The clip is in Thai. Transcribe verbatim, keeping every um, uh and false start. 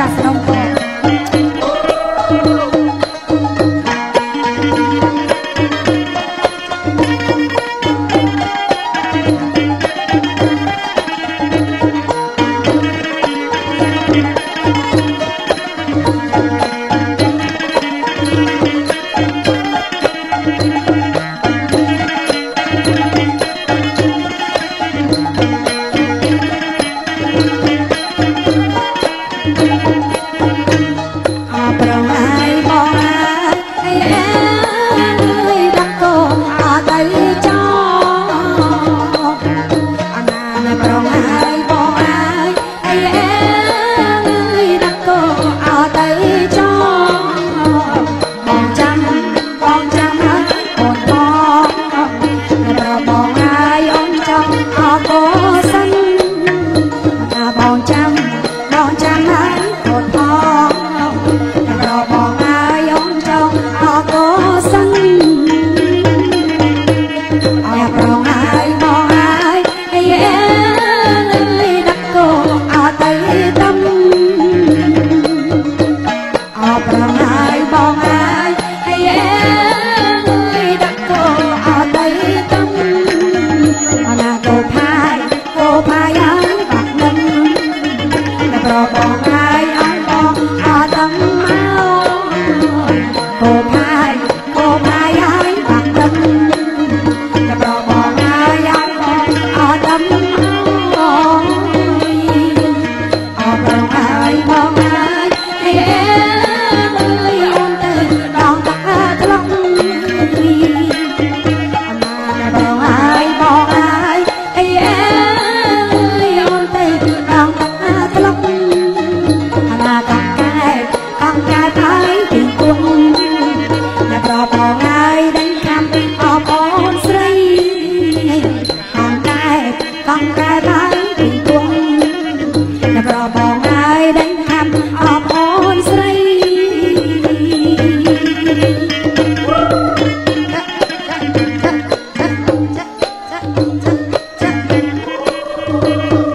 จากน้องแพรThank you.